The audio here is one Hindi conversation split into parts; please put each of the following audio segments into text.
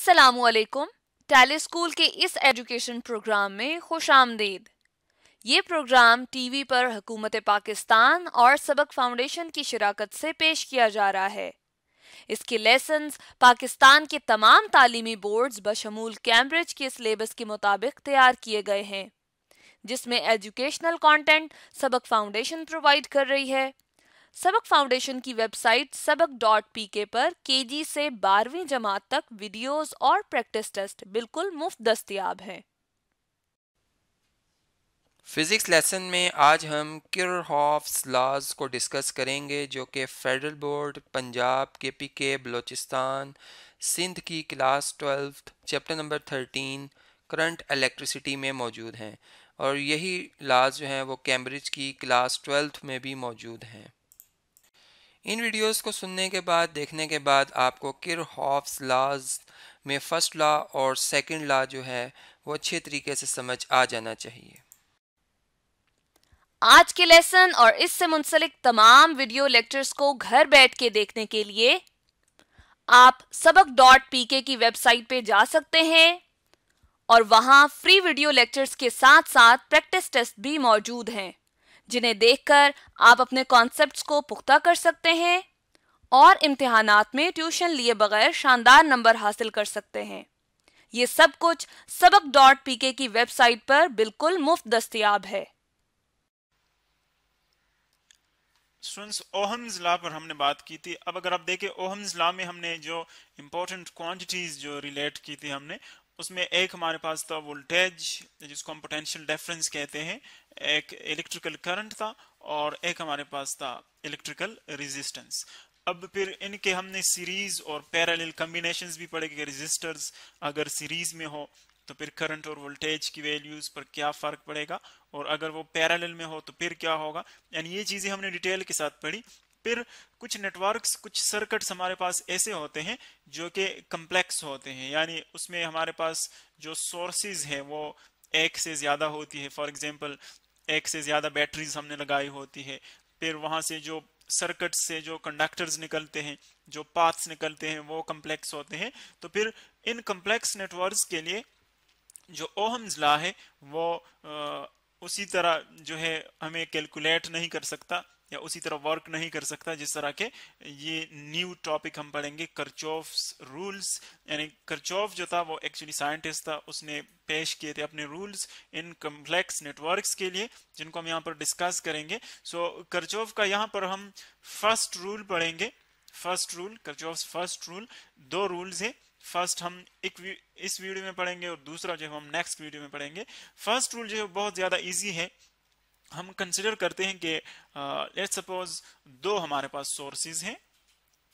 अस्सलामुअलैकुम। टैली स्कूल के इस एजुकेशन प्रोग्राम में खुशामदीद। ये प्रोग्राम टीवी पर हुकूमत पाकिस्तान और सबक फाउंडेशन की शिराकत से पेश किया जा रहा है। इसके लेसन्स पाकिस्तान के तमाम तालीमी बोर्ड्स बशमूल कैम्ब्रिज के सिलेबस के मुताबिक तैयार किए गए हैं, जिसमें educational content Sabaq foundation provide कर रही है। सबक फाउंडेशन की वेबसाइट sabak.pk पर केजी से 12वीं जमात तक वीडियोस और प्रैक्टिस टेस्ट बिल्कुल मुफ्त दस्तयाब हैं। फिज़िक्स लेसन में आज हम किरहॉफ्स लॉज को डिस्कस करेंगे, जो कि federal board Punjab KPK Balochistan Sindh की class 12 chapter number 13 current electricity में मौजूद हैं, और यही लॉज जो हैं वो कैम्ब्रिज की क्लास 12 में भी मौजूद हैं। इन वीडियोस को सुनने के बाद, देखने के बाद आपको किरहॉफ्स लॉज में फर्स्ट लॉ और सेकंड लॉ जो है वो अच्छे तरीके से समझ आ जाना चाहिए। आज के लेसन और इससे मुंसलिक तमाम वीडियो लेक्चर्स को घर बैठ के देखने के लिए आप sabak.pk की वेबसाइट पे जा सकते हैं, और वहाँ फ्री वीडियो लेक्चर्स के साथ साथ प्रैक्टिस टेस्ट भी मौजूद हैं, जिन्हें देखकर आप अपने कॉन्सेप्ट्स को पुख्ता कर सकते हैं और इम्तिहानात में ट्यूशन लिए बगैर शानदार नंबर हासिल कर सकते हैं। ये सब कुछ sabak.pk की वेबसाइट पर बिल्कुल मुफ्त दस्तयाब है। स्टूडेंट्स, ओहम्स लॉ पर हमने बात की थी। अब अगर आप देखें, ओहम्स लॉ में हमने जो इम्पोर्टेंट क्वांटिटीज जो रिलेट की थी, हमने उसमें एक हमारे पास था वोल्टेज, जिसको हम पोटेंशियल डिफरेंस कहते हैं, एक इलेक्ट्रिकल करंट था, और एक हमारे पास था इलेक्ट्रिकल रेजिस्टेंस। अब फिर इनके हमने सीरीज और पैरेलल कम्बिनेशंस भी पढ़े कि रेजिस्टर्स अगर सीरीज में हो तो फिर करंट और वोल्टेज की वैल्यूज पर क्या फर्क पड़ेगा, और अगर वो पैरेलल में हो तो फिर क्या होगा। यानी ये चीजें हमने डिटेल के साथ पढ़ी। फिर कुछ नेटवर्क्स, कुछ सर्किट्स हमारे पास ऐसे होते हैं जो कि कम्प्लेक्स होते हैं, यानी उसमें हमारे पास जो सोर्सेज हैं वो एक से ज़्यादा होती है। फॉर एग्जांपल, एक से ज़्यादा बैटरीज हमने लगाई होती है, फिर वहाँ से जो सर्किट से जो कंडक्टर्स निकलते हैं, जो पाथ्स निकलते हैं, वो कम्प्लेक्स होते हैं। तो फिर इन कम्प्लेक्स नेटवर्क्स के लिए जो ओहम्स लॉ है वो उसी तरह जो है हमें कैलकुलेट नहीं कर सकता या उसी तरह वर्क नहीं कर सकता, जिस तरह के ये न्यू टॉपिक हम पढ़ेंगे कर्चॉफ्स रूल्स। यानी कर्चॉफ जो था वो एक्चुअली साइंटिस्ट था, उसने पेश किए थे अपने रूल्स इन कम्प्लेक्स नेटवर्क्स के लिए, जिनको हम यहाँ पर डिस्कस करेंगे। सो कर्चॉफ का यहाँ पर हम फर्स्ट रूल पढ़ेंगे। First rule, Kirchhoff's first rule, दो रूल्स हैं। फर्स्ट हम इस वीडियो में पढ़ेंगे और दूसरा जो हम नेक्स्ट वीडियो में पढ़ेंगे। फर्स्ट रूल जो है बहुत ज़्यादा ईजी है। हम कंसिडर करते हैं कि लेट्स सपोज दो हमारे पास सोर्सेज हैं।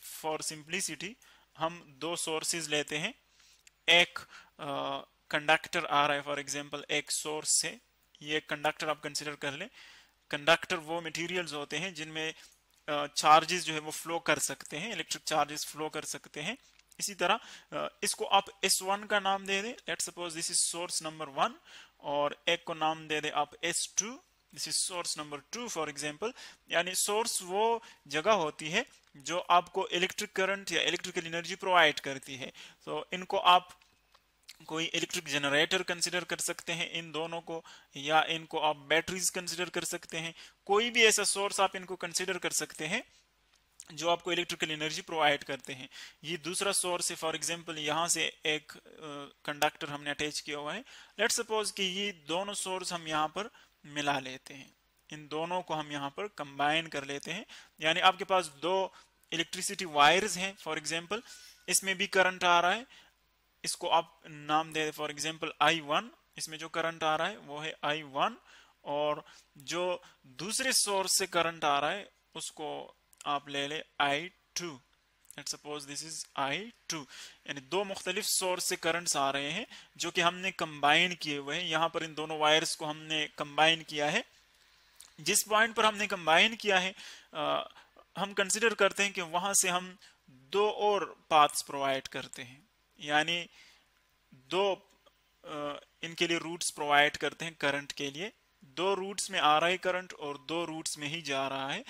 फॉर सिंप्लिसिटी हम दो सोर्सेज लेते हैं। एक कंडक्टर आ रहा है, फॉर एग्जांपल एक सोर्स है, ये कंडक्टर आप कंसिडर कर लें। कंडक्टर वो मटेरियल्स होते हैं जिनमें चार्जेस जो है वो फ्लो कर सकते हैं, इलेक्ट्रिक चार्जेस फ्लो कर सकते हैं। इसी तरह इसको आप S1 का नाम दे दें, let's suppose this is source number 1, और एक को नाम दे दें आप S2, this is source number 2 for example. यानी सोर्स वो जगह होती है जो आपको इलेक्ट्रिक करंट या इलेक्ट्रिकल एनर्जी प्रोवाइड करती है। तो इनको आप कोई इलेक्ट्रिक जनरेटर कंसिडर कर सकते हैं इन दोनों को, या इनको आप बैटरीज कंसिडर कर सकते हैं। कोई भी ऐसा सोर्स आप इनको कंसिडर कर सकते हैं जो आपको इलेक्ट्रिकल एनर्जी प्रोवाइड करते हैं। ये दूसरा सोर्स है। फॉर एग्जांपल यहाँ से एक कंडक्टर हमने अटैच किया हुआ है। लेट्स सपोज कि ये दोनों सोर्स हम यहाँ पर मिला लेते हैं, इन दोनों को हम यहाँ पर कंबाइन कर लेते हैं। यानी आपके पास दो इलेक्ट्रिसिटी वायर्स हैं। फॉर एग्जांपल इसमें भी करंट आ रहा है, इसको आप नाम दे, फॉर एग्जांपल I1। इसमें जो करंट आ रहा है वो है I1, और जो दूसरे सोर्स से करंट आ रहा है उसको आप ले लें I2। Let's suppose this is I2। यानी दो मुख्तलिफ सोर्स से करंट्स आ रहे हैं जो कि हमने कंबाइन किए हुए हैं। यहाँ पर इन दोनों वायर्स को हमने कंबाइन किया है। जिस पॉइंट पर हमने कंबाइन किया है हम कंसिडर करते हैं कि वहाँ से हम दो और पाथ्स प्रोवाइड करते हैं, यानी दो इनके लिए रूट्स प्रोवाइड करते हैं करंट के लिए। दो रूट्स में आ रहा है करंट और दो रूट्स में ही जा रहा है,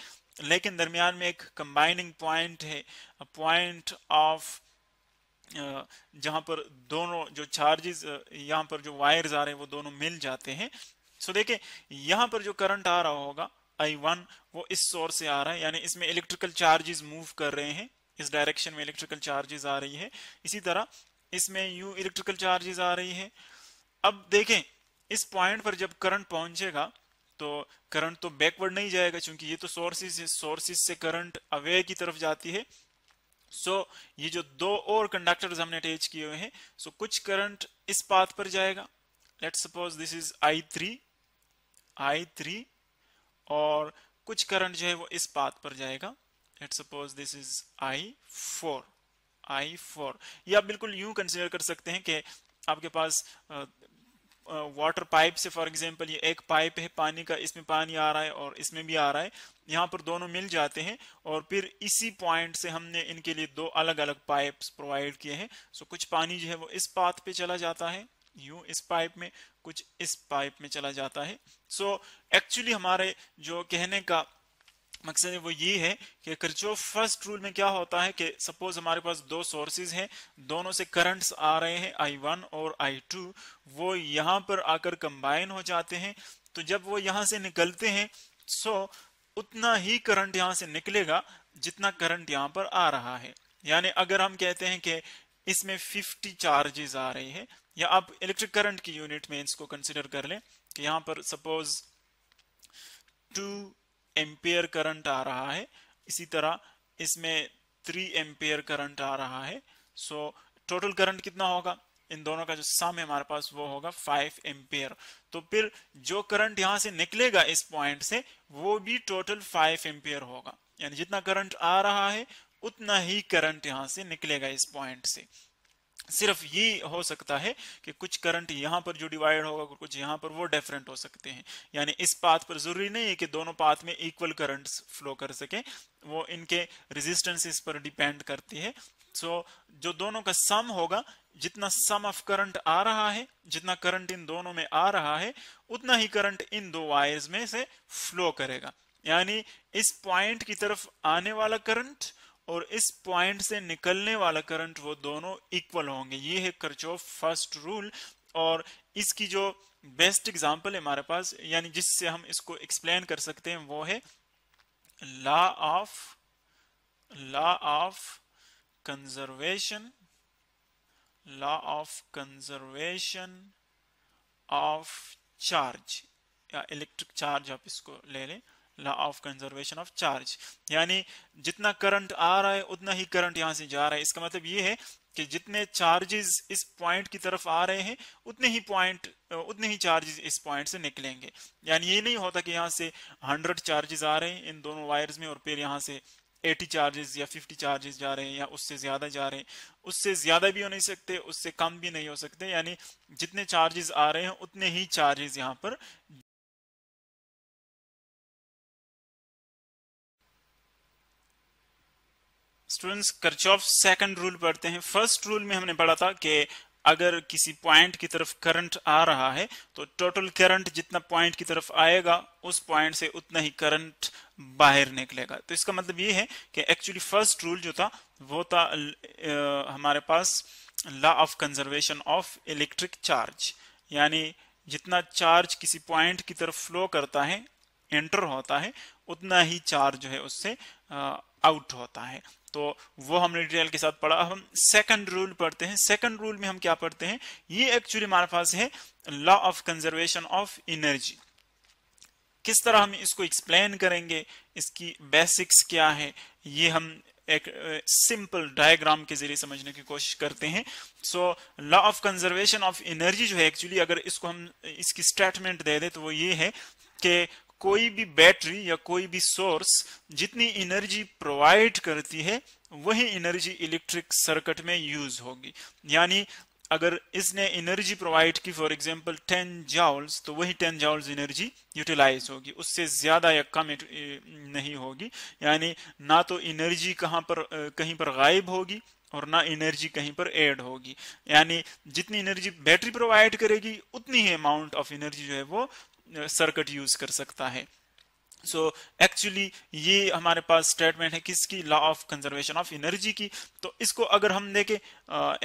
लेकिन दरमियान में एक कंबाइनिंग पॉइंट है, पॉइंट ऑफ जहाँ पर दोनों जो चार्जेस यहाँ पर जो वायर्स आ रहे हैं वो दोनों मिल जाते हैं। सो देखिए यहाँ पर जो करंट आ रहा होगा I1 वो इस सोर्स से आ रहा है, यानी इसमें इलेक्ट्रिकल चार्जेस मूव कर रहे हैं, इस डायरेक्शन में इलेक्ट्रिकल चार्जेस आ रही है। इसी तरह इसमें यू इलेक्ट्रिकल चार्जेस आ रही है। अब देखें इस पॉइंट पर जब करंट पहुंचेगा तो करंट तो बैकवर्ड नहीं जाएगा, क्योंकि ये तो सोर्सेज से करंट अवे की तरफ जाती है। सो ये जो दो और कंडक्टर्स हमने अटैच किए हुए हैं, सो कुछ करंट इस पाथ पर जाएगा, let's suppose this is I3 और कुछ करंट जो है वो इस पाथ पर जाएगा, let's suppose this is I4। ये आप बिल्कुल यूं कंसीडर कर सकते हैं कि आपके पास वाटर पाइप से फॉर एग्जांपल ये एक पाइप है पानी का, इसमें पानी आ रहा है और इसमें भी आ रहा है, यहाँ पर दोनों मिल जाते हैं और फिर इसी पॉइंट से हमने इनके लिए दो अलग अलग पाइप्स प्रोवाइड किए हैं। सो कुछ पानी जो है वो इस पाथ पे चला जाता है यूं इस पाइप में, कुछ इस पाइप में चला जाता है। सो एक्चुअली हमारे जो कहने का मकसद है वो ये है कि किर्चहॉफ फर्स्ट रूल में क्या होता है कि सपोज हमारे पास दो सोर्सेज हैं, दोनों से करंट्स आ रहे हैं I1 और I2, वो यहाँ पर आकर कंबाइन हो जाते हैं। तो जब वो यहाँ से निकलते हैं सो उतना ही करंट यहाँ से निकलेगा जितना करंट यहाँ पर आ रहा है। यानी अगर हम कहते हैं कि इसमें 50 चार्जेस आ रहे हैं, या आप इलेक्ट्रिक करंट की यूनिट में इसको कंसिडर कर लें कि यहाँ पर सपोज 2 एम्पियर करंट आ रहा है, इसी तरह इसमें 3 एम्पियर करंट आ रहा है। सो टोटल करंट कितना होगा, इन दोनों का जो सम है हमारे पास वो होगा 5 एम्पियर। तो फिर जो करंट यहाँ से निकलेगा इस पॉइंट से वो भी टोटल 5 एम्पियर होगा, यानी जितना करंट आ रहा है उतना ही करंट यहाँ से निकलेगा इस पॉइंट से। सिर्फ ये हो सकता है कि कुछ करंट यहाँ पर जो डिवाइड होगा कुछ यहाँ पर, वो डिफरेंट हो सकते हैं। यानी इस पाथ पर जरूरी नहीं है कि दोनों पाथ में इक्वल करंट्स फ्लो कर सके, वो इनके रेजिस्टेंसेस पर डिपेंड करती है। सो जो दोनों का सम होगा, जितना सम ऑफ करंट आ रहा है, जितना करंट इन दोनों में आ रहा है, उतना ही करंट इन दो वायर्स में से फ्लो करेगा। यानी इस पॉइंट की तरफ आने वाला करंट और इस पॉइंट से निकलने वाला करंट वो दोनों इक्वल होंगे। ये है किर्चहॉफ फर्स्ट रूल, और इसकी जो बेस्ट एग्जांपल है हमारे पास, यानी जिससे हम इसको एक्सप्लेन कर सकते हैं, वो है law of conservation of charge, या इलेक्ट्रिक चार्ज आप इसको ले लें, law of conservation of charge. यानी जितना करंट आ रहा है उतना ही करंट यहाँ से जा रहा है। इसका मतलब ये है कि जितने चार्जेस इस पॉइंट की तरफ आ रहे हैं उतने ही चार्जेस इस पॉइंट से निकलेंगे। यानी ये नहीं होता कि यहाँ से 100 चार्जेस आ रहे हैं इन दोनों वायर्स में और फिर यहाँ से 80 चार्जेस या 50 चार्जेस जा रहे हैं, या उससे ज्यादा जा रहे हैं। उससे ज्यादा भी हो नहीं सकते, उससे कम भी नहीं हो सकते। यानी जितने चार्जेस आ रहे हैं उतने ही चार्जेस यहाँ पर। स्टूडेंट्स, किर्चहॉफ सेकंड रूल पढ़ते हैं। फर्स्ट रूल में हमने पढ़ा था कि अगर किसी पॉइंट की तरफ करंट आ रहा है तो टोटल करंट जितना पॉइंट की तरफ आएगा उस पॉइंट से उतना ही करंट बाहर निकलेगा। तो इसका मतलब ये है कि एक्चुअली फर्स्ट रूल जो था वो था हमारे पास law of conservation of electric charge. यानी जितना चार्ज किसी पॉइंट की तरफ फ्लो करता है, एंटर होता है, उतना ही चार्ज जो है उससे आउट होता है। तो वो हमने डिटेल के साथ पढ़ा। हम सेकंड रूल पढ़ते हैं। सेकंड रूल में हम क्या पढ़ते हैं, ये एक्चुअली हमारे पास है law of conservation of energy. किस तरह हम इसको एक्सप्लेन करेंगे, इसकी बेसिक्स क्या है, ये हम एक सिंपल डायग्राम के जरिए समझने की कोशिश करते हैं। So law of conservation of energy जो है एक्चुअली, अगर इसको हम इसकी स्टेटमेंट दे दें तो वो ये है कि कोई भी बैटरी या कोई भी सोर्स जितनी एनर्जी प्रोवाइड करती है वही एनर्जी इलेक्ट्रिक सर्किट में यूज होगी। यानी अगर इसने एनर्जी प्रोवाइड की फॉर एग्जांपल 10 जॉल्स, तो वही 10 जॉल्स एनर्जी यूटिलाइज होगी, उससे ज्यादा या कम नहीं होगी। यानी ना तो एनर्जी कहीं पर गायब होगी और ना एनर्जी कहीं पर ऐड होगी। यानी जितनी एनर्जी बैटरी प्रोवाइड करेगी उतनी ही अमाउंट ऑफ एनर्जी जो है वो सर्किट यूज कर सकता है। सो एक्चुअली ये हमारे पास स्टेटमेंट है किसकी, law of conservation of energy की। तो इसको अगर हम देखें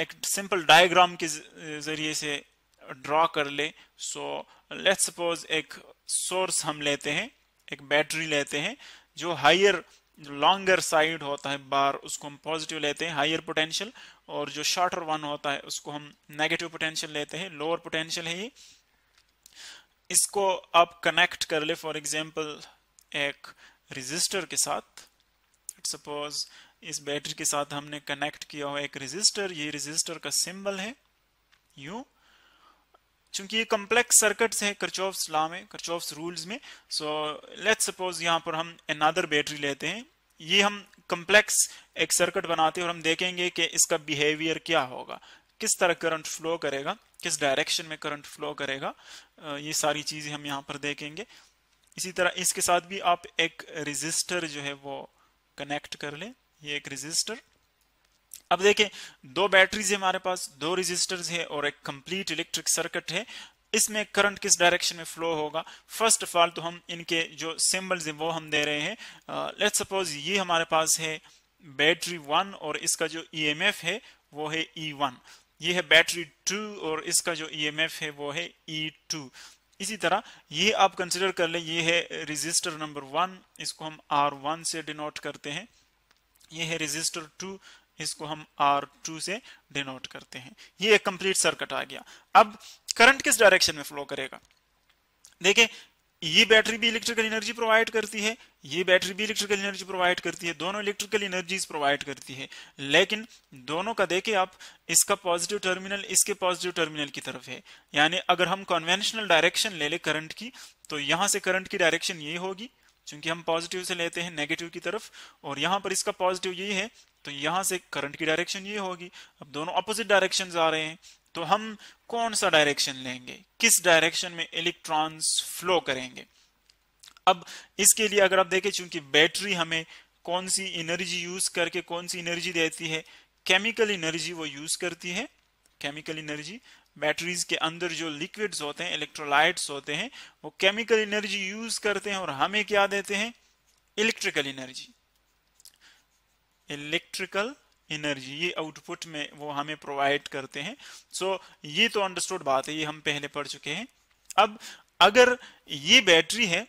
एक सिंपल डायग्राम के जरिए से ड्रॉ कर ले। सो लेट्स सपोज एक सोर्स हम लेते हैं, एक बैटरी लेते हैं, जो हायर लॉन्गर साइड होता है बार उसको हम पॉजिटिव लेते हैं हायर पोटेंशियल, और जो शॉर्टर वन होता है उसको हम नेगेटिव पोटेंशियल लेते हैं, लोअर पोटेंशियल है ये। इसको आप कनेक्ट कर ले फॉर एग्जांपल एक रेजिस्टर के साथ। सपोज इस बैटरी के साथ हमने कनेक्ट किया हुआ एक रेजिस्टर, ये रेजिस्टर का सिंबल है यू। चूंकि ये कॉम्प्लेक्स सर्किट्स हैं किर्चहॉफ्स लॉ में, किर्चहॉफ्स रूल्स में, सो लेट्स सपोज यहाँ पर हम अनदर बैटरी लेते हैं। ये हम कॉम्प्लेक्स एक सर्किट बनाते हैं और हम देखेंगे कि इसका बिहेवियर क्या होगा, किस तरह करंट फ्लो करेगा, किस डायरेक्शन में करंट फ्लो करेगा, ये सारी चीजें हम यहाँ पर देखेंगे। इसी तरह इसके साथ भी आप एक रेजिस्टर जो है वो कनेक्ट कर लें, ये एक रेजिस्टर। अब देखें दो बैटरीज है हमारे पास, दो रेजिस्टर्स है और एक कंप्लीट इलेक्ट्रिक सर्किट है, इसमें करंट किस डायरेक्शन में फ्लो होगा। फर्स्ट ऑफ ऑल तो हम इनके जो सिंबल्स हैं वो हम दे रहे हैं। लेट्स सपोज ये हमारे पास है बैटरी वन और इसका जो ईएमएफ है वो है E1, ये है बैटरी टू और इसका जो ईएमएफ है वो है E2। इसी तरह ये आप कंसिडर कर लें, ये है रेजिस्टर नंबर वन, इसको हम R1 से डिनोट करते हैं, ये है रेजिस्टर टू, इसको हम R2 से डिनोट करते हैं। ये एक कंप्लीट सर्किट आ गया। अब करंट किस डायरेक्शन में फ्लो करेगा, देखिए ये बैटरी भी इलेक्ट्रिकल एनर्जी प्रोवाइड करती है, ये बैटरी भी इलेक्ट्रिकल एनर्जी प्रोवाइड करती है, दोनों इलेक्ट्रिकल एनर्जीज प्रोवाइड करती है, लेकिन दोनों का देखें आप, इसका पॉजिटिव टर्मिनल इसके पॉजिटिव टर्मिनल की तरफ है। यानी अगर हम कन्वेंशनल डायरेक्शन ले ले करंट की, तो यहाँ से करंट की डायरेक्शन ये होगी, क्योंकि हम पॉजिटिव से लेते हैं नेगेटिव की तरफ, और यहाँ पर इसका पॉजिटिव ये है तो यहाँ से करंट की डायरेक्शन ये होगी। अब दोनों अपोजिट डायरेक्शंस आ रहे हैं, तो हम कौन सा डायरेक्शन लेंगे, किस डायरेक्शन में इलेक्ट्रॉन्स फ्लो करेंगे। अब इसके लिए अगर आप देखें, चूंकि बैटरी हमें कौन सी एनर्जी यूज करके कौन सी एनर्जी देती है, केमिकल एनर्जी वो यूज करती है। केमिकल एनर्जी बैटरीज के अंदर जो लिक्विड्स होते हैं, इलेक्ट्रोलाइट्स होते हैं, वो केमिकल एनर्जी यूज करते हैं और हमें क्या देते हैं, इलेक्ट्रिकल एनर्जी। इलेक्ट्रिकल एनर्जी ये आउटपुट में वो हमें प्रोवाइड करते हैं। सो ये तो अंडरस्टूड बात है, ये हम पहले पढ़ चुके हैं। अब अगर ये बैटरी है,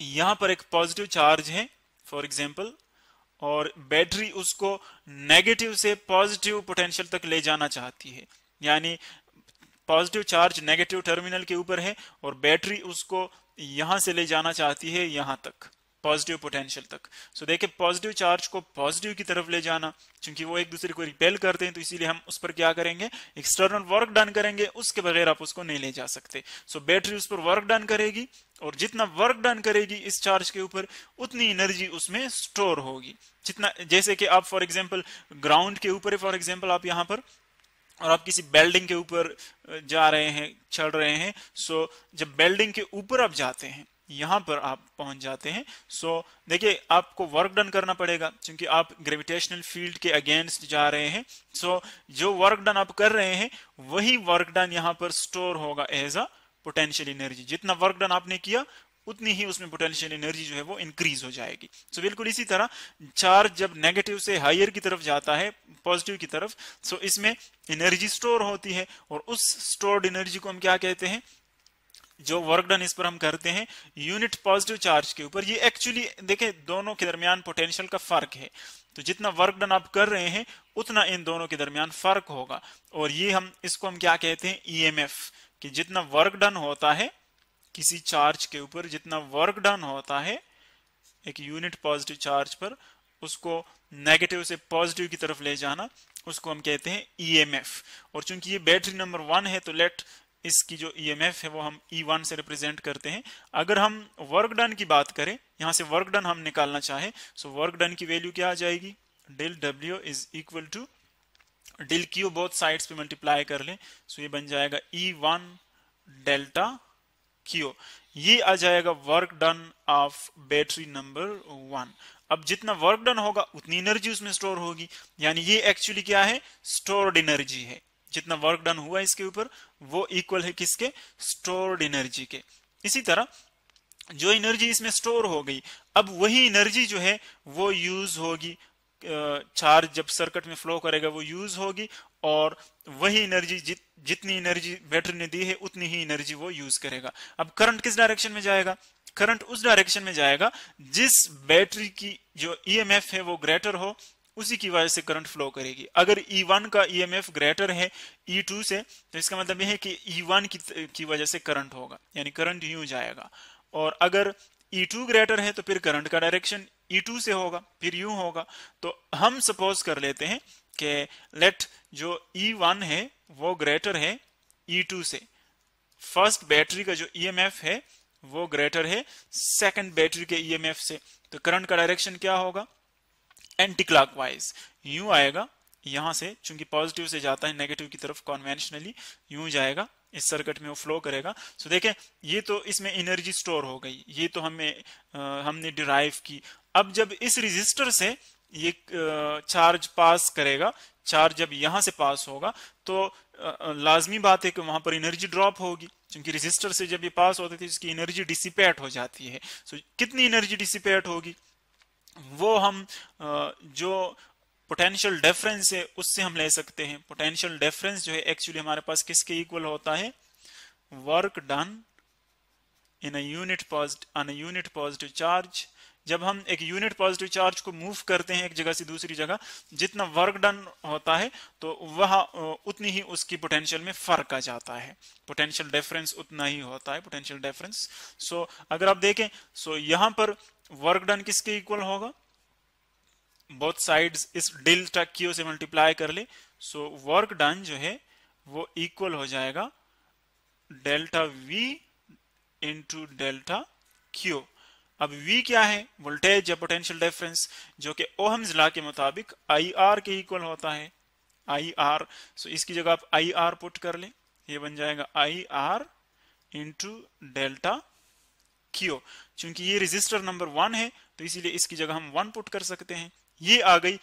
यहाँ पर एक पॉजिटिव चार्ज है फॉर एग्जांपल, और बैटरी उसको नेगेटिव से पॉजिटिव पोटेंशियल तक ले जाना चाहती है, यानी पॉजिटिव चार्ज नेगेटिव टर्मिनल के ऊपर है और बैटरी उसको यहाँ से ले जाना चाहती है यहाँ तक, पॉजिटिव पोटेंशियल तक। सो देखिए पॉजिटिव चार्ज को पॉजिटिव की तरफ ले जाना, क्योंकि वो एक दूसरे को रिपेल करते हैं, तो इसीलिए हम उस पर क्या करेंगे, एक्सटर्नल वर्क डन करेंगे, उसके बगैर आप उसको नहीं ले जा सकते। सो बैटरी उस पर वर्क डन करेगी, और जितना वर्क डन करेगी इस चार्ज के ऊपर, उतनी एनर्जी उसमें स्टोर होगी। जितना जैसे कि आप फॉर एग्जाम्पल ग्राउंड के ऊपर, फॉर एग्जाम्पल आप यहाँ पर और आप किसी बिल्डिंग के ऊपर जा रहे हैं, चढ़ रहे हैं, सो जब बिल्डिंग के ऊपर आप जाते हैं, यहाँ पर आप पहुंच जाते हैं, सो देखिए आपको वर्क डन करना पड़ेगा, क्योंकि आप ग्रेविटेशनल फील्ड के अगेंस्ट जा रहे हैं। सो जो वर्क डन आप कर रहे हैं, वही वर्क डन यहाँ पर स्टोर होगा एज अ पोटेंशियल एनर्जी। जितना वर्क डन आपने किया, उतनी ही उसमें पोटेंशियल एनर्जी जो है वो इंक्रीज हो जाएगी। सो बिल्कुल इसी तरह चार्ज जब नेगेटिव से हायर की तरफ जाता है, पॉजिटिव की तरफ, सो इसमें एनर्जी स्टोर होती है, और उस स्टोर्ड एनर्जी को हम क्या कहते हैं, जो वर्क डन इस पर हम करते हैं यूनिट पॉजिटिव चार्ज के ऊपर। ये एक्चुअली देखें दोनों के दरमियान पोटेंशियल का फर्क है, तो जितना वर्क डन आप कर रहे हैं, उतना इन दोनों के दरमियान फर्क होगा, और ये हम इसको हम क्या कहते हैं, ईएमएफ। कि जितना वर्क डन होता है किसी चार्ज के ऊपर, जितना वर्क डन होता है एक यूनिट पॉजिटिव चार्ज पर, उसको नेगेटिव से पॉजिटिव की तरफ ले जाना, उसको हम कहते हैं ईएमएफ। और चूंकि ये बैटरी नंबर वन है, तो लेट इसकी जो EMF है वो हम E1 से रिप्रेजेंट करते हैं। अगर हम वर्क डन की बात करें, यहाँ से वर्क डन हम निकालना चाहे, सो वर्क डन की वैल्यू क्या आ जाएगी, del W is equal to del Q, both sides पे मल्टीप्लाई कर लें, सो ये बन जाएगा E1 डेल्टा Q। ये आ जाएगा work done of battery number one. अब जितना वर्क डन होगा, उतनी एनर्जी उसमें स्टोर होगी, यानी ये एक्चुअली क्या है, स्टोर्ड एनर्जी है। जितना वर्क डन हुआ इसके ऊपर, वो इक्वल है किसके, स्टोर्ड एनर्जी के। इसी तरह जो एनर्जी इसमें स्टोर हो गई, अब वही एनर्जी जो है वो यूज होगी, चार्ज जब सर्किट में फ्लो करेगा वो यूज होगी, और वही एनर्जी जितनी एनर्जी बैटरी ने दी है उतनी ही एनर्जी वो यूज करेगा। अब करंट किस डायरेक्शन में जाएगा? करंट उस डायरेक्शन में जाएगा जिस बैटरी की जो ईएमएफ है वो ग्रेटर हो, उसी की वजह से करंट फ्लो करेगी। अगर E1 का EMF ग्रेटर है E2 से, तो इसका मतलब यह है कि E1 की वजह से करंट होगा, यानी करंट यूं जाएगा। और अगर E2 ग्रेटर है तो फिर करंट का डायरेक्शन E2 से होगा, फिर यूं होगा। तो हम सपोज कर लेते हैं कि लेट जो E1 है वो ग्रेटर है E2 से, फर्स्ट बैटरी का जो EMF है वो ग्रेटर है सेकंड बैटरी के EMF से, तो करंट का डायरेक्शन क्या होगा? एंटी क्लॉकवाइज यूं आएगा, यहां से, चूंकि पॉजिटिव से जाता है नेगेटिव की तरफ कॉन्वेंशनली, यूं जाएगा, इस सर्किट में वो फ्लो करेगा। सो देखें, ये तो इसमें एनर्जी स्टोर हो गई, ये तो हमने डिराइव की। अब जब इस रेजिस्टर से ये चार्ज पास करेगा, चार्ज जब यहां से पास होगा तो लाजमी बात है कि वहां पर एनर्जी ड्रॉप होगी, क्योंकि रेजिस्टर से जब ये पास होते थे इसकी एनर्जी डिसिपेट हो जाती है। सो कितनी एनर्जी डिसिपेट होगी वो हम जो पोटेंशियल डिफरेंस है उससे हम ले सकते हैं। पोटेंशियल डिफरेंस जो है एक्चुअली हमारे पास किसके इक्वल होता है? Work done in a unit positive charge. जब हम एक यूनिट पॉजिटिव चार्ज को मूव करते हैं एक जगह से दूसरी जगह, जितना वर्क डन होता है तो वह उतनी ही उसकी पोटेंशियल में फर्क आ जाता है, पोटेंशियल डिफरेंस उतना ही होता है, पोटेंशियल डिफरेंस। सो अगर आप देखें, सो यहां पर वर्क डन किसके इक्वल होगा? बोथ साइड्स इस डेल्टा क्यू से मल्टीप्लाई कर ले, सो वर्क डन जो है वो इक्वल हो जाएगा delta V into delta Q. अब V क्या है? वोल्टेज या पोटेंशियल डिफरेंस, जो कि ओहम्स लॉ के मुताबिक IR के इक्वल होता है, IR। सो इसकी जगह आप IR पुट कर लें, ये बन जाएगा IR इंटू डेल्टा क्यू। चूंकि ये रेजिस्टर नंबर 1 है तो इसीलिए इसकी जगह हम 1 पुट कर सकते हैं। ये आ गई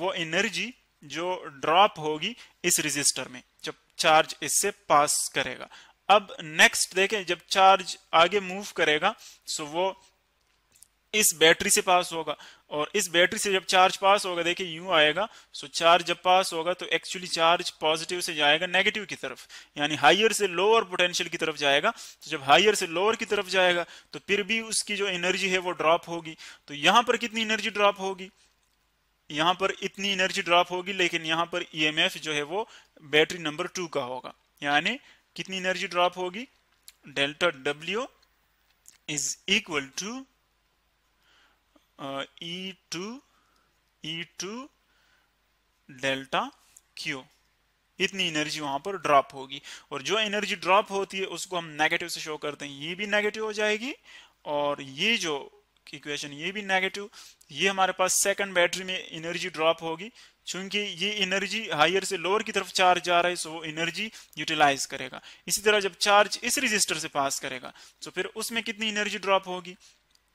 वो एनर्जी जो ड्रॉप होगी इस रेजिस्टर में जब चार्ज इससे पास करेगा। अब नेक्स्ट देखें, जब चार्ज आगे मूव करेगा सो वो इस बैटरी से पास होगा, और इस बैटरी से जब चार्ज पास होगा देखिए यूं आएगा। सो चार्ज जब पास होगा तो एक्चुअली चार्ज पॉजिटिव से जाएगा नेगेटिव की तरफ, यानी हायर से लोअर पोटेंशियल की तरफ जाएगा। तो जब हायर से लोअर की तरफ जाएगा तो फिर भी उसकी जो एनर्जी है वो ड्रॉप होगी। तो यहां पर कितनी एनर्जी ड्रॉप होगी? यहां पर इतनी एनर्जी ड्रॉप होगी, लेकिन यहां पर EMF जो है वो बैटरी नंबर 2 का होगा, यानी कितनी एनर्जी ड्रॉप होगी? Delta W is equal to E2 delta Q, इतनी एनर्जी वहां पर ड्रॉप होगी। और जो एनर्जी ड्रॉप होती है उसको हम नेगेटिव से शो करते हैं, ये भी नेगेटिव हो जाएगी और ये जो इक्वेशन ये भी नेगेटिव। ये हमारे पास सेकंड बैटरी में एनर्जी ड्रॉप होगी, चूंकि ये एनर्जी हायर से लोअर की तरफ चार्ज जा रहा है, सो वो एनर्जी यूटिलाइज करेगा। इसी तरह जब चार्ज इस रेजिस्टर से पास करेगा तो फिर उसमें कितनी एनर्जी ड्रॉप होगी?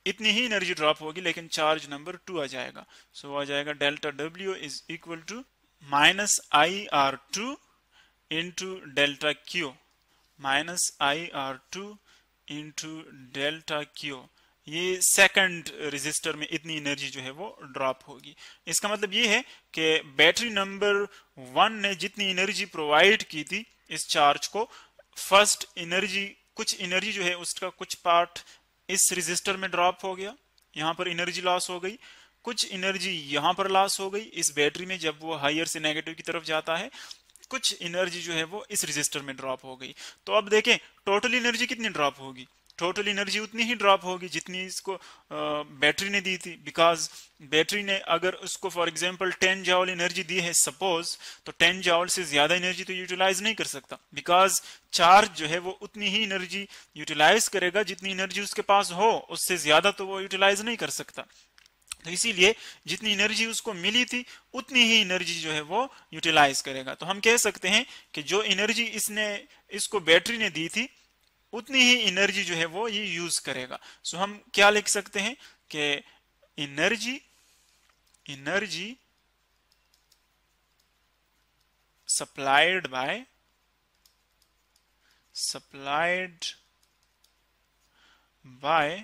इतनी ही एनर्जी ड्रॉप होगी, लेकिन चार्ज नंबर 2 आ जाएगा। सो आ जाएगा delta W is equal to minus IR2 into delta Q, minus IR2 into delta Q। ये सेकंड रेजिस्टर में इतनी एनर्जी जो है वो ड्रॉप होगी। इसका मतलब ये है कि बैटरी नंबर 1 ने जितनी एनर्जी प्रोवाइड की थी इस चार्ज को, फर्स्ट एनर्जी, कुछ एनर्जी जो है उसका कुछ पार्ट इस रेजिस्टर में ड्रॉप हो गया, यहाँ पर एनर्जी लॉस हो गई, कुछ एनर्जी यहाँ पर लॉस हो गई इस बैटरी में जब वो हायर से नेगेटिव की तरफ जाता है, कुछ एनर्जी जो है वो इस रेजिस्टर में ड्रॉप हो गई। तो अब देखें टोटल एनर्जी कितनी ड्रॉप होगी? टोटल एनर्जी उतनी ही ड्रॉप होगी जितनी इसको बैटरी ने दी थी, बिकॉज बैटरी ने अगर उसको फॉर एग्जांपल 10 जाउल एनर्जी दी है सपोज, तो 10 जाउल से ज्यादा एनर्जी तो यूटिलाइज नहीं कर सकता, बिकॉज चार्ज जो है वो उतनी ही एनर्जी यूटिलाइज करेगा जितनी एनर्जी उसके पास हो, उससे ज्यादा तो वो यूटिलाइज नहीं कर सकता। तो इसीलिए जितनी एनर्जी उसको मिली थी उतनी ही एनर्जी जो है वो यूटिलाइज करेगा। तो हम कह सकते हैं कि जो एनर्जी इसको बैटरी ने दी थी उतनी ही एनर्जी जो है वो ये यूज करेगा। सो हम क्या लिख सकते हैं कि एनर्जी सप्लाइड बाय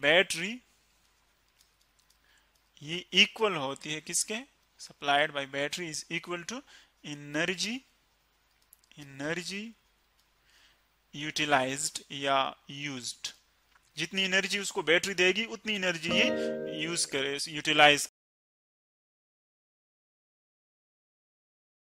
बैटरी ये इक्वल होती है किसके, supplied by battery is equal to energy utilised या यूज्ड। जितनी एनर्जी उसको बैटरी देगी उतनी एनर्जी ये यूज करे, यूटिलाइज